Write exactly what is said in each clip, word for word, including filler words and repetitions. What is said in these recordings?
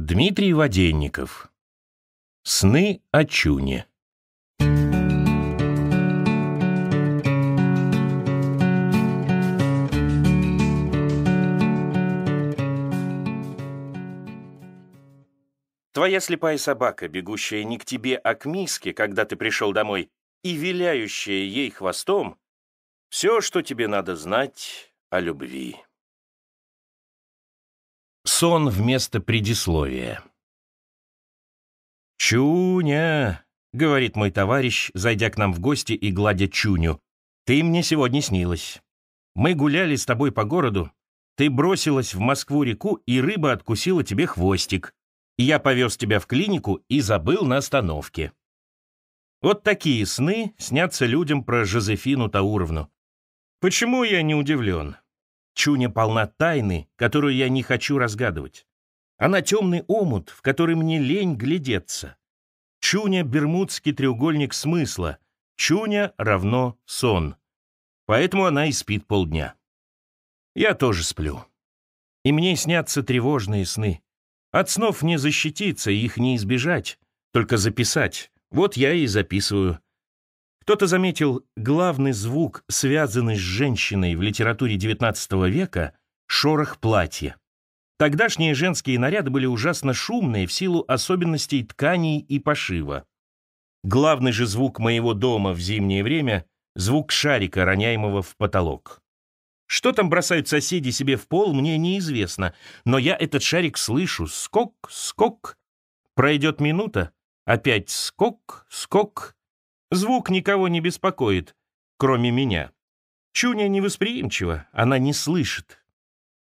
Дмитрий Воденников. Сны о чуне. Твоя слепая собака, бегущая не к тебе, а к миске, когда ты пришел домой, и виляющая ей хвостом, все, что тебе надо знать о любви. Сон вместо предисловия. «Чуня», — говорит мой товарищ, зайдя к нам в гости и гладя Чуню, — «ты мне сегодня снилась. Мы гуляли с тобой по городу, ты бросилась в Москву-реку, и рыба откусила тебе хвостик. Я повез тебя в клинику и забыл на остановке». Вот такие сны снятся людям про Жозефину Тауровну. Почему я не удивлен? Чуня полна тайны, которую я не хочу разгадывать. Она темный омут, в который мне лень глядеться. Чуня — бермудский треугольник смысла. Чуня равно сон. Поэтому она и спит полдня. Я тоже сплю. И мне снятся тревожные сны. От снов не защититься, их не избежать, только записать. Вот я и записываю. Кто-то заметил, главный звук, связанный с женщиной в литературе девятнадцатого века, — шорох платья. Тогдашние женские наряды были ужасно шумные в силу особенностей тканей и пошива. Главный же звук моего дома в зимнее время — звук шарика, роняемого в потолок. Что там бросают соседи себе в пол, мне неизвестно, но я этот шарик слышу. Скок, скок. Пройдет минута, опять скок, скок. Звук никого не беспокоит, кроме меня. Чуня невосприимчива, она не слышит.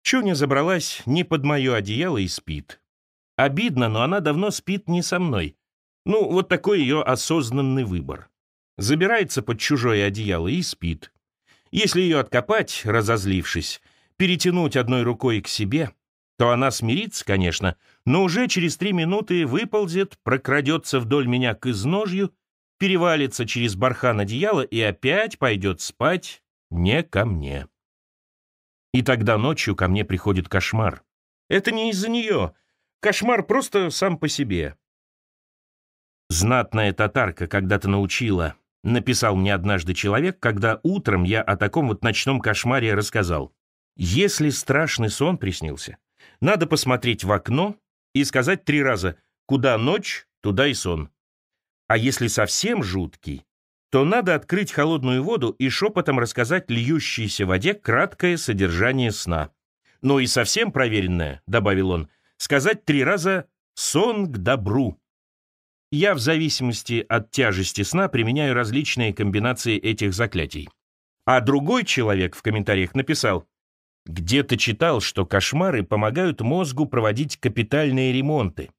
Чуня забралась не под мое одеяло и спит. Обидно, но она давно спит не со мной. Ну, вот такой ее осознанный выбор. Забирается под чужое одеяло и спит. Если ее откопать, разозлившись, перетянуть одной рукой к себе, то она смирится, конечно, но уже через три минуты выползет, прокрадется вдоль меня к изножью, перевалится через бархан одеяла и опять пойдет спать не ко мне. И тогда ночью ко мне приходит кошмар. Это не из-за нее. Кошмар просто сам по себе. Знатная татарка когда-то научила... Написал мне однажды человек, когда утром я о таком вот ночном кошмаре рассказал. Если страшный сон приснился, надо посмотреть в окно и сказать три раза: куда ночь, туда и сон. А если совсем жуткий, то надо открыть холодную воду и шепотом рассказать льющейся воде краткое содержание сна. Ну и совсем проверенное, добавил он, сказать три раза: сон к добру. Я в зависимости от тяжести сна применяю различные комбинации этих заклятий. А другой человек в комментариях написал: «Где-то читал, что кошмары помогают мозгу проводить капитальные ремонты.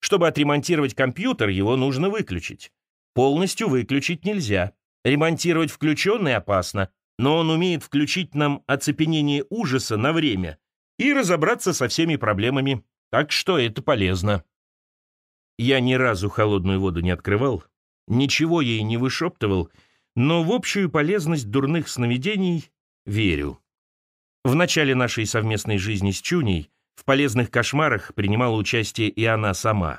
Чтобы отремонтировать компьютер, его нужно выключить. Полностью выключить нельзя. Ремонтировать включенный опасно, но он умеет включить нам оцепенение ужаса на время и разобраться со всеми проблемами. Так что это полезно». Я ни разу холодную воду не открывал, ничего ей не вышептывал, но в общую полезность дурных сновидений верю. В начале нашей совместной жизни с Чуней в полезных кошмарах принимала участие и она сама.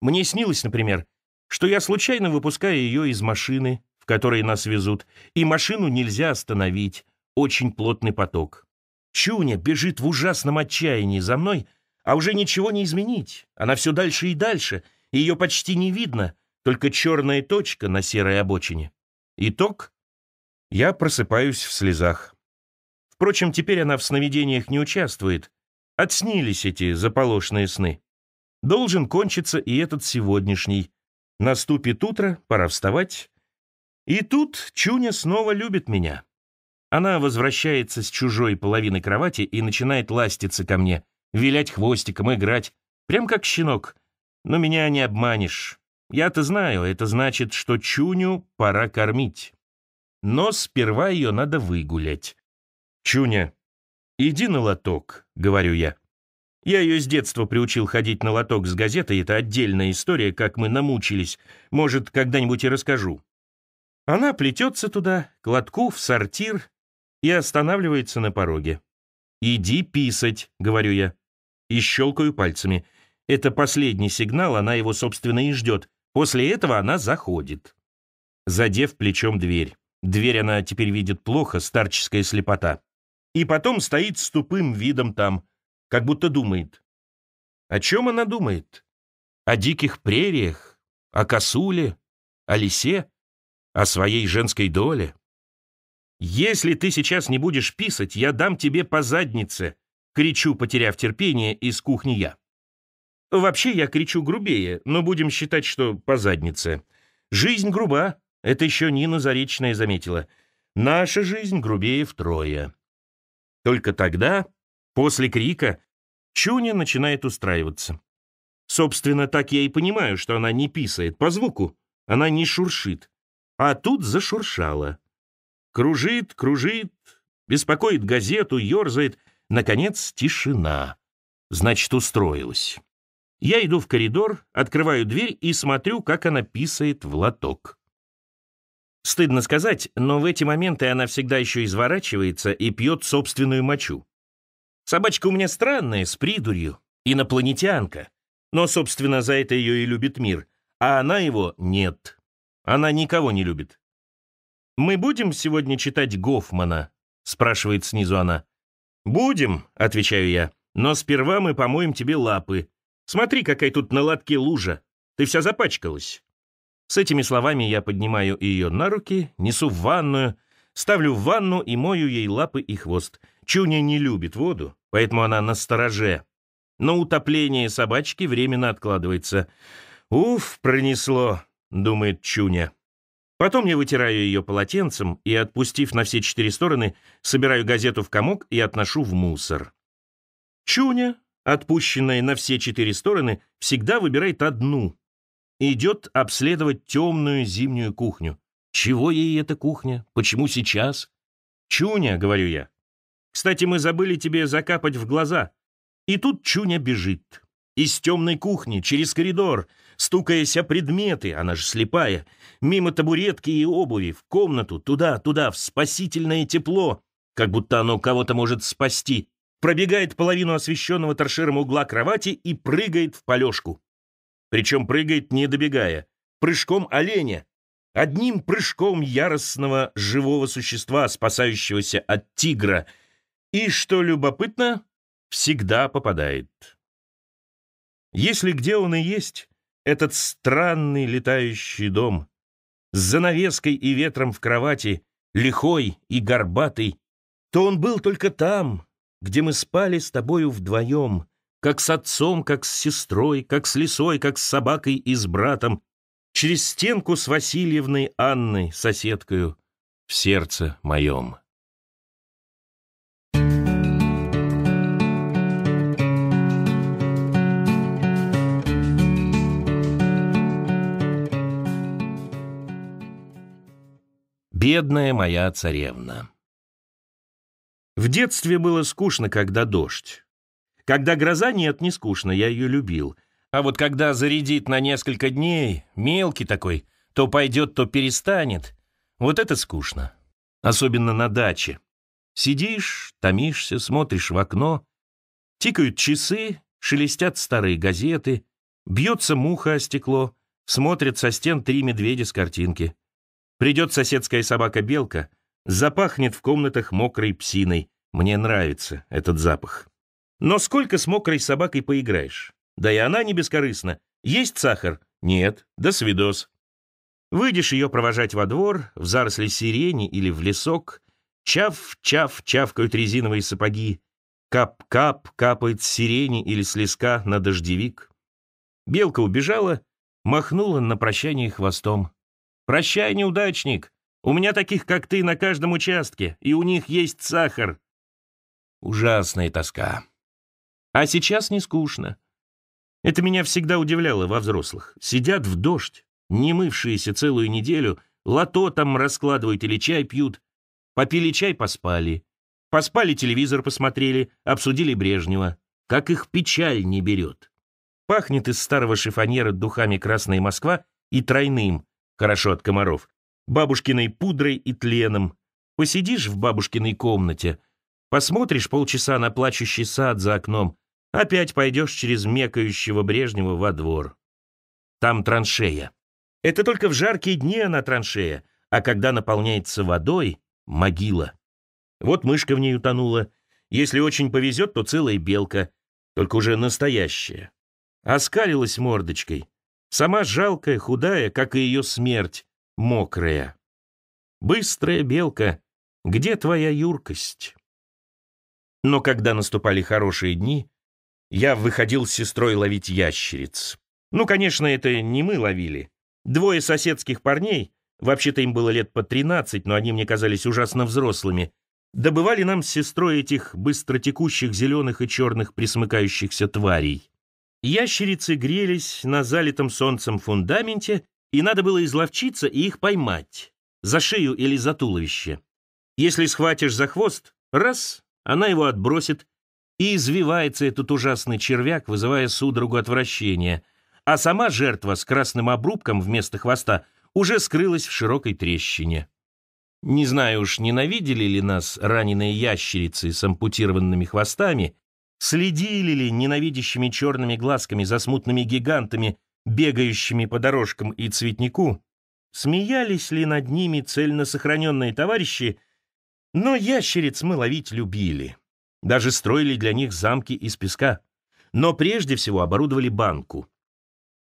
Мне снилось, например, что я случайно выпускаю ее из машины, в которой нас везут, и машину нельзя остановить, очень плотный поток. Чуня бежит в ужасном отчаянии за мной, а уже ничего не изменить. Она все дальше и дальше, ее почти не видно, только черная точка на серой обочине. Итог? Я просыпаюсь в слезах. Впрочем, теперь она в сновидениях не участвует. Отснились эти заполошные сны. Должен кончиться и этот сегодняшний. Наступит утро, пора вставать. И тут Чуня снова любит меня. Она возвращается с чужой половины кровати и начинает ластиться ко мне, вилять хвостиком, играть, прям как щенок. Но меня не обманешь. Я-то знаю, это значит, что Чуню пора кормить. Но сперва ее надо выгулять. «Чуня, иди на лоток», — говорю я. Я ее с детства приучил ходить на лоток с газетой, это отдельная история, как мы намучились, может, когда-нибудь и расскажу. Она плетется туда, к лотку, в сортир, и останавливается на пороге. «Иди писать», — говорю я, и щелкаю пальцами. Это последний сигнал, она его, собственно, и ждет. После этого она заходит, задев плечом дверь. Дверь она теперь видит плохо, старческая слепота. И потом стоит с тупым видом там, как будто думает. О чем она думает? О диких прериях, о косуле, о лисе, о своей женской доле. «Если ты сейчас не будешь писать, я дам тебе по заднице», кричу, потеряв терпение, из кухни я. Вообще я кричу грубее, но будем считать, что по заднице. Жизнь груба, это еще Нина Заречная заметила. Наша жизнь грубее втрое. Только тогда, после крика, чуня начинает устраиваться. Собственно, так я и понимаю, что она не писает по звуку, она не шуршит. А тут зашуршала. Кружит, кружит, беспокоит газету, ерзает. Наконец, тишина. Значит, устроилась. Я иду в коридор, открываю дверь и смотрю, как она писает в лоток. Стыдно сказать, но в эти моменты она всегда еще изворачивается и пьет собственную мочу. Собачка у меня странная, с придурью, инопланетянка. Но, собственно, за это ее и любит мир. А она его нет. Она никого не любит. «Мы будем сегодня читать Гофмана?» — спрашивает снизу она. «Будем», — отвечаю я, — «но сперва мы помоем тебе лапы. Смотри, какая тут на лотке лужа. Ты вся запачкалась». С этими словами я поднимаю ее на руки, несу в ванную, ставлю в ванну и мою ей лапы и хвост. Чуня не любит воду, поэтому она настороже. Но утопление собачки временно откладывается. «Уф, пронесло», — думает Чуня. Потом я вытираю ее полотенцем и, отпустив на все четыре стороны, собираю газету в комок и отношу в мусор. Чуня, отпущенная на все четыре стороны, всегда выбирает одну. Идет обследовать темную зимнюю кухню. Чего ей эта кухня? Почему сейчас? «Чуня», — говорю я, — «кстати, мы забыли тебе закапать в глаза». И тут Чуня бежит. Из темной кухни, через коридор, стукаясь о предметы, она же слепая, мимо табуретки и обуви, в комнату, туда, туда, в спасительное тепло, как будто оно кого-то может спасти, пробегает половину освещенного торшером угла кровати и прыгает в полежку. Причем прыгает, не добегая, прыжком оленя, одним прыжком яростного живого существа, спасающегося от тигра, и, что любопытно, всегда попадает. Если где он и есть, этот странный летающий дом, с занавеской и ветром в кровати, лихой и горбатый, то он был только там, где мы спали с тобою вдвоем, как с отцом, как с сестрой, как с лисой, как с собакой и с братом, через стенку с Васильевной Анной, соседкою, в сердце моем. Бедная моя царевна. В детстве было скучно, когда дождь. Когда гроза, нет, не скучно, я ее любил. А вот когда зарядит на несколько дней, мелкий такой, то пойдет, то перестанет, вот это скучно. Особенно на даче. Сидишь, томишься, смотришь в окно, тикают часы, шелестят старые газеты, бьется муха о стекло, смотрят со стен три медведя с картинки. Придет соседская собака-белка, запахнет в комнатах мокрой псиной. Мне нравится этот запах. Но сколько с мокрой собакой поиграешь? Да и она не бескорыстна. Есть сахар? Нет. До свидос. Выйдешь ее провожать во двор, в заросли сирени или в лесок. Чав-чав чавкают резиновые сапоги. Кап-кап капает с сирени или с леска на дождевик. Белка убежала, махнула на прощание хвостом. «Прощай, неудачник! У меня таких, как ты, на каждом участке, и у них есть сахар!» Ужасная тоска. А сейчас не скучно. Это меня всегда удивляло во взрослых. Сидят в дождь, не мывшиеся целую неделю, лото там раскладывают или чай пьют. Попили чай, поспали. Поспали, телевизор посмотрели, обсудили Брежнева. Как их печаль не берет. Пахнет из старого шифоньера духами «Красная Москва» и тройным. Хорошо от комаров. Бабушкиной пудрой и тленом. Посидишь в бабушкиной комнате, посмотришь полчаса на плачущий сад за окном, Опять пойдешь через мекающего Брежнева во двор. Там траншея. Это только в жаркие дни она траншея, а когда наполняется водой — могила. Вот мышка в ней утонула. Если очень повезет, то целая белка, только уже настоящая. Оскалилась мордочкой. Сама жалкая, худая, как и ее смерть, мокрая. Быстрая белка, где твоя юркость? Но когда наступали хорошие дни, я выходил с сестрой ловить ящериц. Ну, конечно, это не мы ловили. Двое соседских парней, вообще-то им было лет по тринадцать, но они мне казались ужасно взрослыми, добывали нам с сестрой этих быстротекущих зеленых и черных присмыкающихся тварей. Ящерицы грелись на залитом солнцем фундаменте, и надо было изловчиться и их поймать. За шею или за туловище. Если схватишь за хвост, раз, она его отбросит, и извивается этот ужасный червяк, вызывая судорогу отвращения, а сама жертва с красным обрубком вместо хвоста уже скрылась в широкой трещине. Не знаю уж, ненавидели ли нас раненые ящерицы с ампутированными хвостами, следили ли ненавидящими черными глазками за смутными гигантами, бегающими по дорожкам и цветнику, смеялись ли над ними цельно сохраненные товарищи, но ящериц мы ловить любили. Даже строили для них замки из песка, но прежде всего оборудовали банку.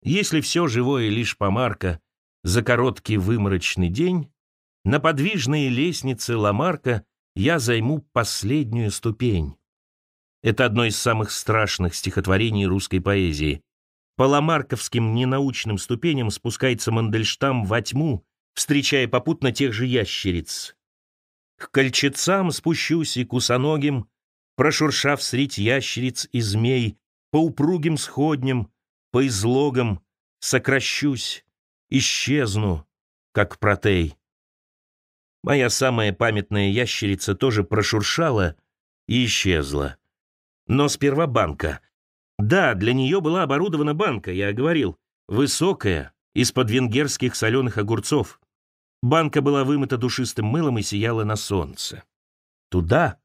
Если все живое лишь помарка за короткий выморочный день, на подвижные лестницы Ламарка я займу последнюю ступень. Это одно из самых страшных стихотворений русской поэзии. По ламарковским ненаучным ступеням спускается Мандельштам во тьму, встречая попутно тех же ящериц. К кольчицам спущусь и кусоногим, прошуршав средь ящериц и змей, по упругим сходням, по излогам сокращусь, исчезну, как протей. Моя самая памятная ящерица тоже прошуршала и исчезла. Но сперва банка. Да, для нее была оборудована банка, я говорил, высокая, из-под венгерских соленых огурцов. Банка была вымыта душистым мылом и сияла на солнце. Туда,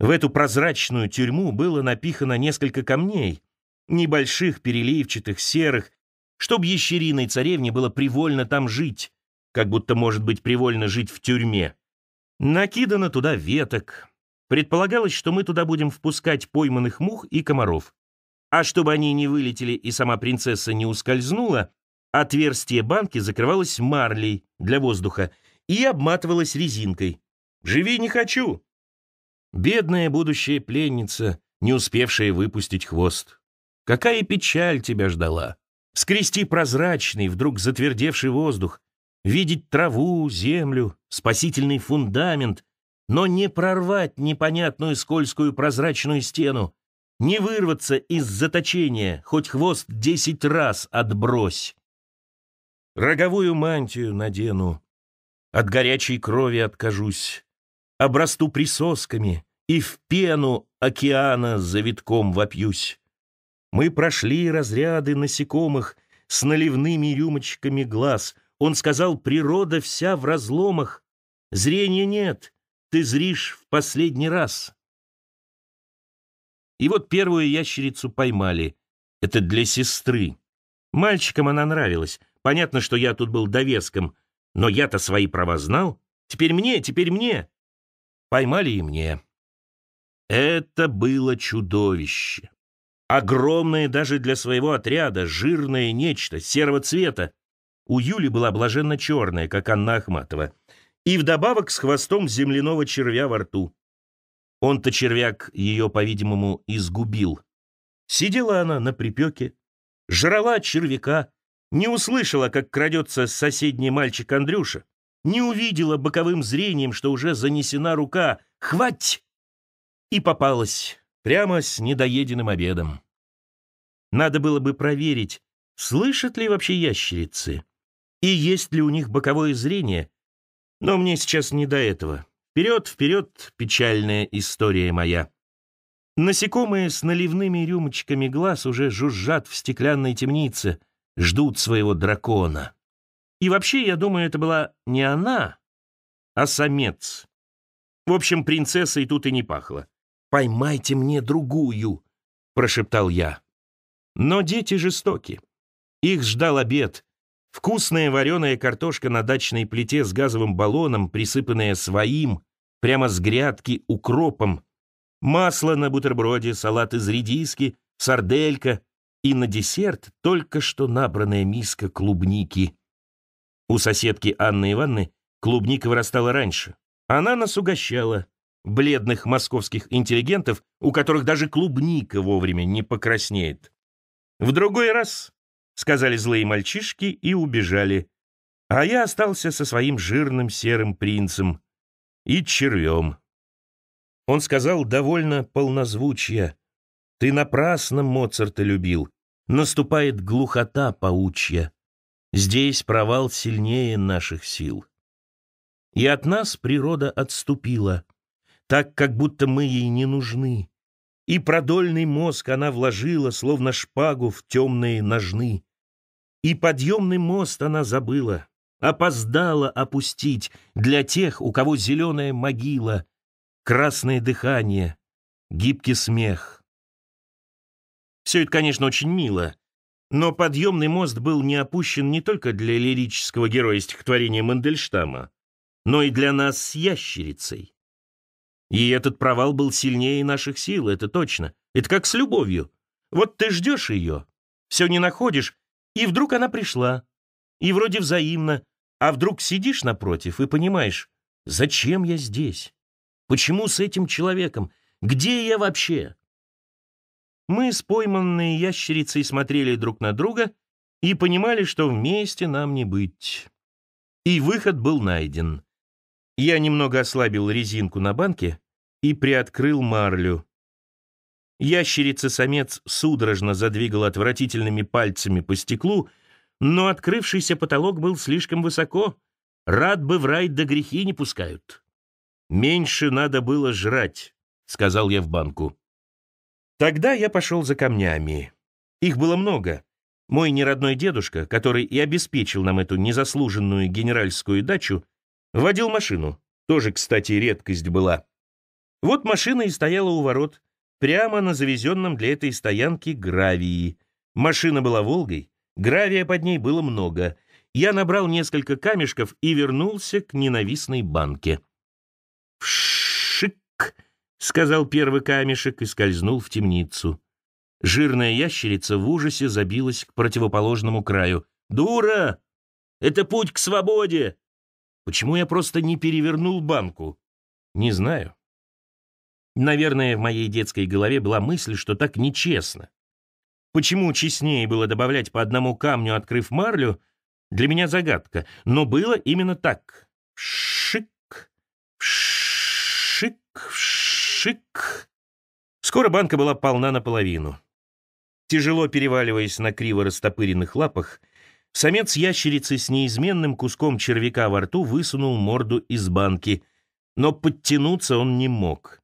в эту прозрачную тюрьму, было напихано несколько камней, небольших, переливчатых, серых, чтоб ящериной царевне было привольно там жить, как будто может быть привольно жить в тюрьме. Накидано туда веток. Предполагалось, что мы туда будем впускать пойманных мух и комаров. А чтобы они не вылетели и сама принцесса не ускользнула, отверстие банки закрывалось марлей для воздуха и обматывалось резинкой. «Живи не хочу!» Бедная будущая пленница, не успевшая выпустить хвост. Какая печаль тебя ждала! Скрести прозрачный, вдруг затвердевший воздух, видеть траву, землю, спасительный фундамент, но не прорвать непонятную скользкую прозрачную стену, не вырваться из заточения, хоть хвост десять раз отбрось. Роговую мантию надену, от горячей крови откажусь, обрасту присосками и в пену океана завитком вопьюсь. Мы прошли разряды насекомых с наливными рюмочками глаз. Он сказал, природа вся в разломах. Зрения нет, ты зришь в последний раз. И вот первую ящерицу поймали. Это для сестры. Мальчикам она нравилась. Понятно, что я тут был довеском, но я-то свои права знал. Теперь мне, теперь мне. Поймали и мне. Это было чудовище. Огромное даже для своего отряда, жирное нечто, серого цвета. У Юли была блаженно черная, как Анна Ахматова. И вдобавок с хвостом земляного червя во рту. Он-то червяк ее, по-видимому, изгубил. Сидела она на припеке, жрала червяка, не услышала, как крадется соседний мальчик Андрюша. Не увидела боковым зрением, что уже занесена рука. «Хвать!» И попалась прямо с недоеденным обедом. Надо было бы проверить, слышат ли вообще ящерицы и есть ли у них боковое зрение. Но мне сейчас не до этого. Вперед, вперед, печальная история моя. Насекомые с наливными рюмочками глаз уже жужжат в стеклянной темнице, ждут своего дракона. И вообще, я думаю, это была не она, а самец. В общем, принцессой тут и не пахло. «Поймайте мне другую!» — прошептал я. Но дети жестоки. Их ждал обед. Вкусная вареная картошка на дачной плите с газовым баллоном, присыпанная своим, прямо с грядки, укропом. Масло на бутерброде, салат из редиски, сарделька и на десерт только что набранная миска клубники. У соседки Анны Ивановны клубника вырастала раньше. Она нас угощала, бледных московских интеллигентов, у которых даже клубника вовремя не покраснеет. «В другой раз», — сказали злые мальчишки и убежали. А я остался со своим жирным серым принцем и червем. Он сказал довольно полнозвучья: «Ты напрасно Моцарта любил. Наступает глухота паучья. Здесь провал сильнее наших сил». И от нас природа отступила, так, как будто мы ей не нужны. И продольный мозг она вложила, словно шпагу, в темные ножны. И подъемный мост она забыла, опоздала опустить для тех, у кого зеленая могила, красное дыхание, гибкий смех. Все это, конечно, очень мило, но подъемный мост был не опущен не только для лирического героя стихотворения Мандельштама, но и для нас с ящерицей. И этот провал был сильнее наших сил, это точно. Это как с любовью. Вот ты ждешь ее, все не находишь, и вдруг она пришла. И вроде взаимно, а вдруг сидишь напротив и понимаешь, зачем я здесь? Почему с этим человеком? Где я вообще? Мы с пойманной ящерицей смотрели друг на друга и понимали, что вместе нам не быть. И выход был найден. Я немного ослабил резинку на банке и приоткрыл марлю. Ящерица-самец судорожно задвигал отвратительными пальцами по стеклу, но открывшийся потолок был слишком высоко. Рад бы в рай, да грехи не пускают. «Меньше надо было жрать», — сказал я в банку. Тогда я пошел за камнями. Их было много. Мой неродной дедушка, который и обеспечил нам эту незаслуженную генеральскую дачу, водил машину. Тоже, кстати, редкость была. Вот машина и стояла у ворот, прямо на завезенном для этой стоянки гравии. Машина была «Волгой», гравия под ней было много. Я набрал несколько камешков и вернулся к ненавистной банке. «Вшик!» — сказал первый камешек и скользнул в темницу. Жирная ящерица в ужасе забилась к противоположному краю. «Дура! Это путь к свободе!» Почему я просто не перевернул банку? Не знаю. Наверное, в моей детской голове была мысль, что так нечестно. Почему честнее было добавлять по одному камню, открыв марлю, для меня загадка. Но было именно так. Шик, шик, шик. Скоро банка была полна наполовину. Тяжело переваливаясь на криво растопыренных лапах, самец ящерицы с неизменным куском червяка во рту высунул морду из банки, но подтянуться он не мог.